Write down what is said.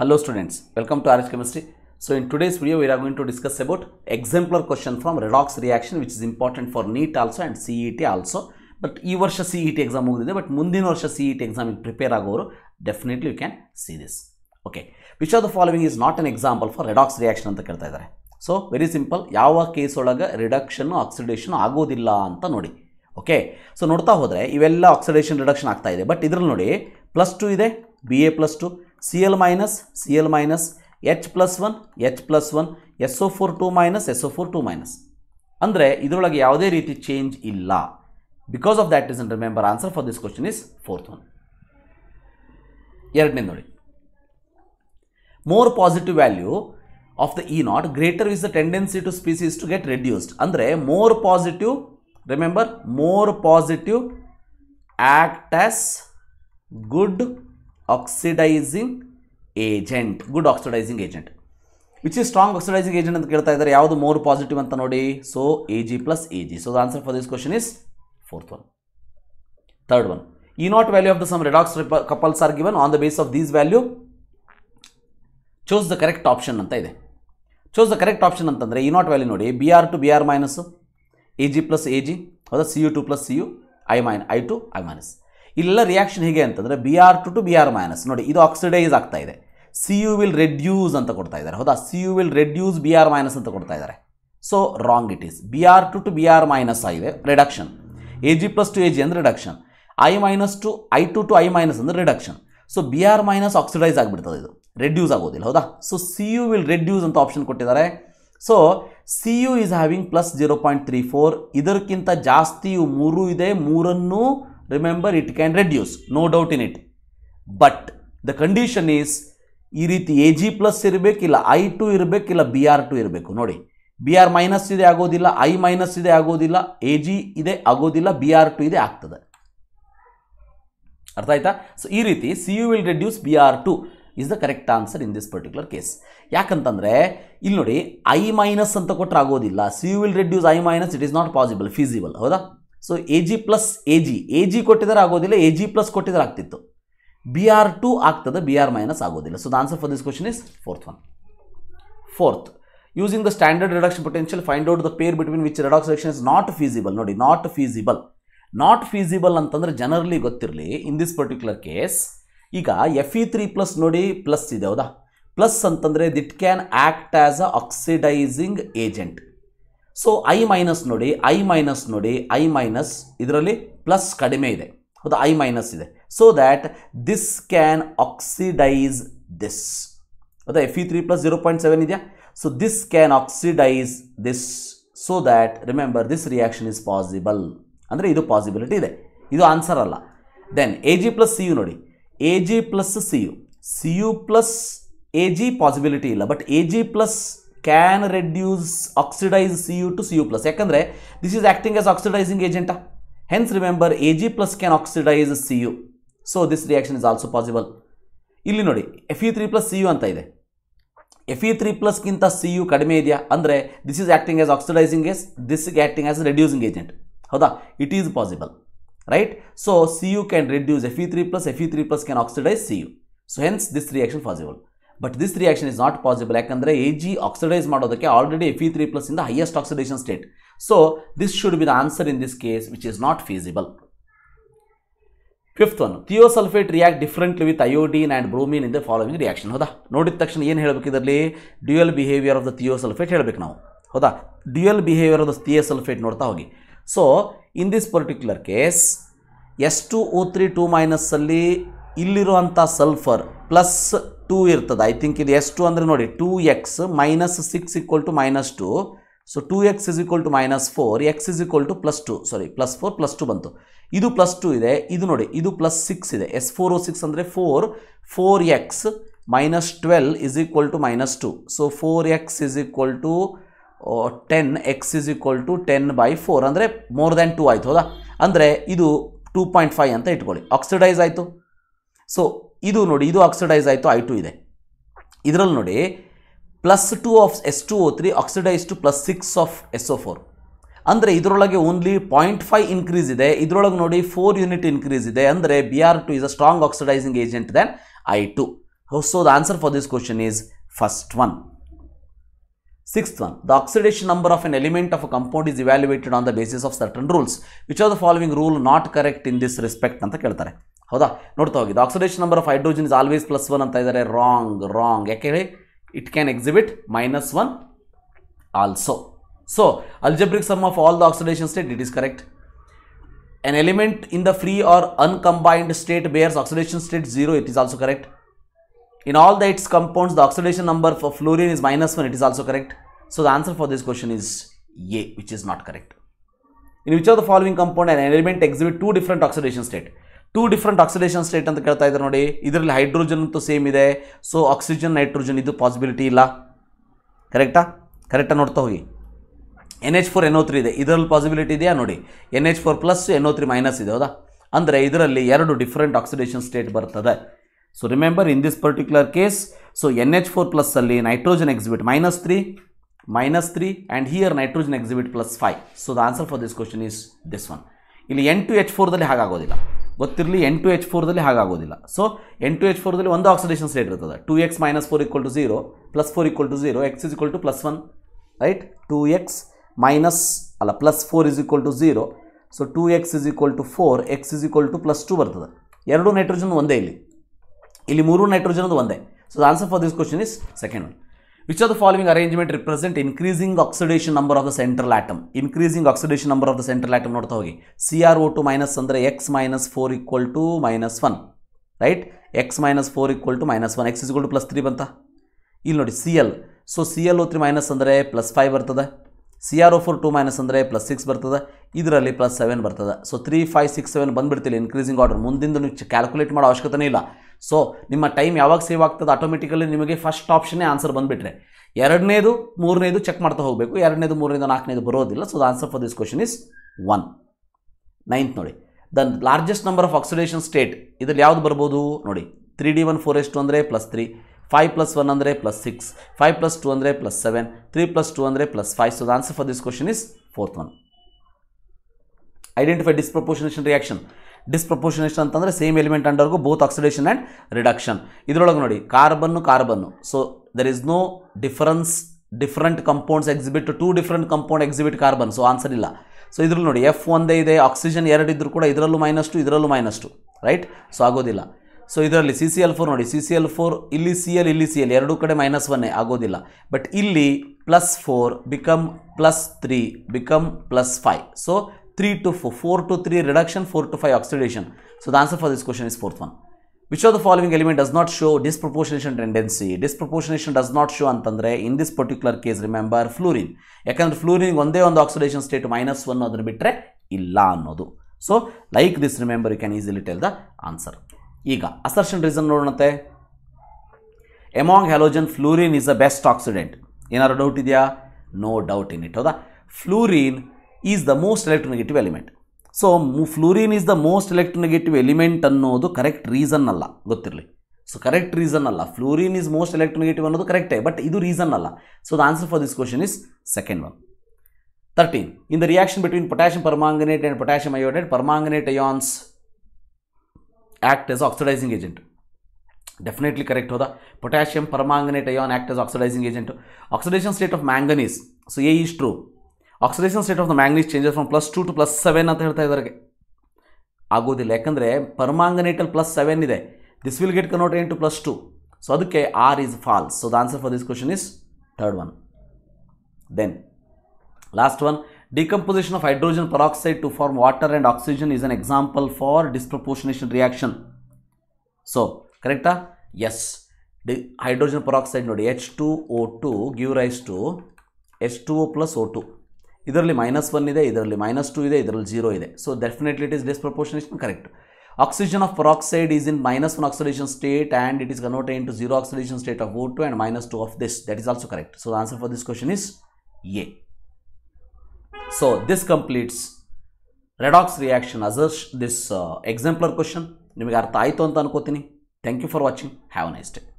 Hello students, welcome to RH chemistry. So in today's video we are going to discuss about exemplar question from redox reaction, which is important for NEET also and CET also. But ee varsha CET exam hogidide, but mundin varsha CET exam ig prepare agoru definitely you can see this. Okay, which of the following is not an example for redox reaction anta kelta idare. So very simple, yava case olaga reduction oxidation agodilla anta nodi. Okay, so nodta hodre ivella oxidation reduction agta ide, but idralli nodi +2 ide, Ba+2, Cl-, H+1, SO4 2 minus. andre idrolage yavade riti change illa. Because of that reason, remember, answer for this question is fourth one. Yeradne nodi, more positive value of the E naught greater is the tendency to species to get reduced. Andre more positive, remember, more positive act as good oxidizing agent, good oxidizing agent, which is strong oxidizing agent anta kelta idare. Yavadu more positive anta nodi. So Ag plus Ag. So the answer for this question is fourth one. Third one, E naught value of the some redox couples are given. On the basis of these value, choose the correct option anta ide. Choose the correct option antandre E naught value nodi, Br to Br-, Ag plus Ag, or Cu2 plus Cu, I to I-. ಇಲ್ಲ reaction ಹೇಗೆ ಅಂತಂದ್ರೆ Br2 to Br- ನೋಡಿ, ಇದು oxidise ಆಗ್ತಾ ಇದೆ. Cu will reduce ಅಂತ ಕೊಡ್ತಾ ಇದ್ದಾರೆ, ಹೌದಾ? Cu will reduce Br- ಅಂತ ಕೊಡ್ತಾ ಇದ್ದಾರೆ. So wrong it is. Br2 to Br- ಆಗಿದೆ ರಿಡಕ್ಷನ್, Ag+ to Ag ಅಂದ್ರೆ reduction, I- to I2 to I- ಅಂದ್ರೆ ರಿಡಕ್ಷನ್. ಸೊ Br- ಆಕ್ಸಿಡೈಸ್ ಆಗಿಬಿಡ್ತದೆ, ಇದು ರೆಡ್ಯೂಸ್ ಆಗೋದಿಲ್ಲ, ಹೌದಾ? ಸೊ Cu will reduce ಅಂತ ಆಪ್ಷನ್ ಕೊಟ್ಟಿದ್ದಾರೆ. So Cu is having +0.34. ಇದಕ್ಕಿಂತ ಜಾಸ್ತಿ 3 ಇದೆ, 3ಅನ್ನು remember it can reduce, no doubt in it, but the condition is ee riti Ag+ irbekilla, I2 irbekilla, Br2 irbeku. Nodi, Br- ide agodilla, I- ide agodilla, Ag ide agodilla, Br2 ide agtade, artha aita? So ee riti Cu will reduce, Br2 is the correct answer in this particular case. Yakantandre illi nodi, I- anta kotra agodilla, Cu will reduce I-, it is not possible, feasible, hauda? So Ag+ Ag ಕೊಟ್ಟಿದ್ದಾರೆ ಆಗೋದಿಲ್ಲ, Ag+ ಕೊಟ್ಟಿದ್ದಾರೆ ಆಗ್ತಿತ್ತು, Br2 ಆಗ್ತದೆ, Br- ಆಗೋದಿಲ್ಲ. So the answer for this question is fourth one. Fourth, using the standard reduction potential find out the pair between which redox reaction is not feasible. ನೋಡಿ, not feasible ಅಂತಂದ್ರೆ generally ಗೊತ್ತಿರಲಿ, in this particular case ಈಗ Fe3+ ನೋಡಿ, plus ಇದೆ, ಹೌದಾ? Plus ಅಂತಂದರೆ that can act as a oxidising agent. So I- ನೋಡಿ, I- ಇದರಲ್ಲಿ ಪ್ಲಸ್ ಕಡಿಮೆ ಇದೆ, ಹೌದಾ? I- ಇದೆ. So that this can oxidise this, ಹೌದಾ? Fe3+ 0.7 ಇದೆಯಾ? So this can oxidise this. So that remember this reaction is possible, ಅಂದರೆ ಇದು ಪಾಸಿಬಿಲಿಟಿ ಇದೆ, ಇದು ಆನ್ಸರ್ ಅಲ್ಲ. ದೆನ್ Ag+ Cu ನೋಡಿ, Ag+ Cu, Cu+ Ag possibility ಇಲ್ಲ, but Ag+ can reduce, oxidize Cu to Cu+. ಯಾಕಂದ್ರೆ this is acting as oxidizing agent, hence remember Ag+ can oxidize Cu. So this reaction is also possible. ಇಲ್ಲಿ ನೋಡಿ, Fe3+ Cu ಅಂತ ಇದೆ, Fe3+ ಗಿಂತ Cu ಕಡಿಮೆ ಇದೆಯಾ? ಅಂದ್ರೆ this is acting as oxidizing agent, this is acting as reducing agent, ಹೌದಾ? It is possible, right? So Cu can reduce Fe3+, Fe3+ can oxidize Cu, so hence this reaction possible. But this reaction is not possible, ಯಾಕಂದರೆ Ag oxidize ಮಾಡೋದಕ್ಕೆ already Fe3+ ಇಂದ highest oxidation state. So this should be the answer in this case, which is not feasible. Fifth one, thiosulfate react differently with iodine and bromine in the following reaction, ಹೌದಾ? ನೋಡಿದ ತಕ್ಷಣ ಏನು ಹೇಳಬೇಕು? ಇದರಲ್ಲಿ dual behaviour of the thiosulphate ಹೇಳಬೇಕು ನಾವು, ಹೌದಾ? Dual behaviour of the thiosulphate ನೋಡ್ತಾ ಹೋಗಿ. So in this particular case S2O3 2- ಅಲ್ಲಿ ಇಲ್ಲಿರುವಂಥ ಸಲ್ಫರ್ ಪ್ಲಸ್ 2 ಇರ್ತದೆ. ಐ ಥಿಂಕ್ ಇದು ಎಷ್ಟು ಅಂದರೆ ನೋಡಿ, 2x - 6 = -2. ಸೊ 2x = -4, x = +2, ಸಾರಿ +4, +2 ಬಂತು. ಇದು +2 ಇದೆ, ಇದು ನೋಡಿ, ಇದು +6 ಇದೆ. S4O6 ಅಂದರೆ 4, 4x - 12 = -2. ಸೊ 4x = 10, x = 10/4 ಅಂದರೆ more than 2 ಆಯಿತು, ಹೌದಾ? ಅಂದರೆ ಇದು 2.5 ಅಂತ ಇಟ್ಕೊಳ್ಳಿ, ಆಕ್ಸಿಡೈಸ್ ಆಯಿತು. ಸೊ ಇದು ನೋಡಿ, ಇದು ಆಕ್ಸಿಡೈಸ್ ಆಯಿತು, I2 ಇದೆ. ಇದರಲ್ಲಿ ನೋಡಿ, +2 of S2O3 oxidise to +6 of SO4, ಅಂದರೆ ಇದರೊಳಗೆ ಓನ್ಲಿ 0.5 ಇನ್ಕ್ರೀಸ್ ಇದೆ. ಇದರೊಳಗೆ ನೋಡಿ 4 ಯೂನಿಟ್ ಇನ್ಕ್ರೀಸ್ ಇದೆ, ಅಂದರೆ Br2 is a strong oxidising agent then I2, So the answer for this question is first one. Sixth one, the oxidation number of an element of a compound is evaluated on the basis of certain rules. Which of the following rule not correct in this respect? The oxidation number of hydrogen is always +1 and wrong. It can exhibit -1 also. So, algebraic sum of all the oxidation state, it is correct. An element in the free or uncombined state bears oxidation state 0, it is also correct. In all the its compounds, the oxidation number for fluorine is -1, it is also correct. So, the answer for this question is A, which is not correct. In which of the following compound an element exhibit two different oxidation state? Two different oxidation state and the hydrogen to same ide. So, oxygen, nitrogen is possibility illa. Correct? Correct NH4NO3 is the possibility NH4 + NO3 - and the different oxidation state. So, remember in this particular case, so NH4+ nitrogen exhibit -3 and here nitrogen exhibit +5. So, the answer for this question is this one. Ili N2H4 N2H4. So, N2H4 one oxidation state 2x - 4 = 0 + 4 = 0 x = +1, right? 2x - +4 = 0. So, 2x = 4 x = +2 barthada. Yaradu nitrogen one day ili. Ili muru nitrogen one day. So, the answer for this question is second one. Which of the following arrangement represent increasing oxidation number of the central atom? Increasing oxidation number of the central atom. CrO2- under x - 4 = -1. Right? x - 4 = -1. x = +3 banta. Il nodi Cl. So, ClO3- under +5 barthada. CrO4- under +6 barthada. Idrali +7 barthada. So, 3, 5, 6, 7 bandbirthil increasing order. Mundindu calculate mada avashyakatane illa. So, ನಿಮ್ಮ time ಯಾವಾಗ save ಆಗ್ತದ automatically ನಿಮಗೆ first option answer ಬಂದ್ಬಿಟ್ರೆ ಎರಡನೇದು ಮೂರನೇದು check ಮಾಡ್ತಾ ಹೋಗಬೇಕು ಎರಡನೇದು ಮೂರನೇದು ನಾಲ್ಕನೇದು ಬರೋದಿಲ್ಲ so the answer for this question is 1 9th ನೋಡಿ the largest number of oxidation state ಇದರಲ್ಲಿ ಯಾವುದು ಬರಬಹುದು ನೋಡಿ 3d1 4s2 ಅಂದ್ರೆ +3 5+1 ಅಂದ್ರೆ +6 5+2 ಅಂದ್ರೆ +7 3+2 ಅಂದ್ರೆ +5 so the answer for this question is 4th one. Identify disproportionation reaction. Disproportionation ಅಂತಂದ್ರೆ same element undergo both oxidation and reduction. ಇದರೊಳಗೆ ನೋಡಿ carbon. So there is no difference. Different compounds exhibit two different compound exhibit carbon. So answer ಇಲ್ಲ. So ಇದರಲ್ಲಿ ನೋಡಿ F ಒಂದೇ ಇದೆ oxygen ಎರಡು ಇದ್ದರೂ ಕೂಡ ಇದರಲ್ಲೂ -2 ಇದರಲ್ಲೂ -2, right? So ಆಗೋದಿಲ್ಲ. So ಇದರಲ್ಲಿ CCl4 ನೋಡಿ CCl4 ಇಲ್ಲಿ Cl ಇಲ್ಲಿ Cl ಎರಡು ಕಡೆ -1 ಆಗೋದಿಲ್ಲ. But ಇಲ್ಲಿ +4 become +3 become +5. So 3 to 4, 4 to 3 reduction, 4 to 5 oxidation. So the answer for this question is 4th one. Which of the following element does not show disproportionation tendency? Disproportionation does not show antandre in this particular case. Remember fluorine. Yakandre fluorine one day on the oxidation state -1 adre bitre illa annodu. So like this, remember you can easily tell the answer. Ega assertion reason nodonate. Among halogen, fluorine is the best oxidant. Yenara doubt idya? No doubt in it. Hoda fluorine is the most electronegative element. So, fluorine is the most electronegative element annodu correct reason alla gottirli. So, correct reason alla. Fluorine is most electronegative annodu correct, but idu reason alla. So, the answer for this question is second one. 13. In the reaction between potassium permanganate and potassium iodide, permanganate ions act as oxidizing agent. Definitely correct hoda. Potassium permanganate ion act as oxidizing agent. Oxidation state of manganese. So, A is true. Oxidation state of the manganese changes from +2 to +7 ಅಂತ ಹೇಳ್ತಾ ಇದ್ದಾರೆ ಆಗೋದಿಲ್ಲ ಯಾಕಂದ್ರೆ permanganate ಅಲ್ಲಿ +7 ಇದೆ. This will get converted into +2. So ಅದಕ್ಕೆ R is false. So the answer for this question is third one. Then last one, decomposition of hydrogen peroxide to form water and oxygen is an example for disproportionation reaction. So correct? Yes. Hydrogen peroxide ನೋಡಿ H2O2 give rise to H2O + O2. Eitherly -1 is eitherly -2 is eitherly 0 is. So definitely it is disproportionation correct. Oxygen of peroxide is in -1 oxidation state and it is converted into 0 oxidation state of O2 and -2 of this. That is also correct. So the answer for this question is A. So this completes redox reaction as this exemplar question. Thank you for watching. Have a nice day.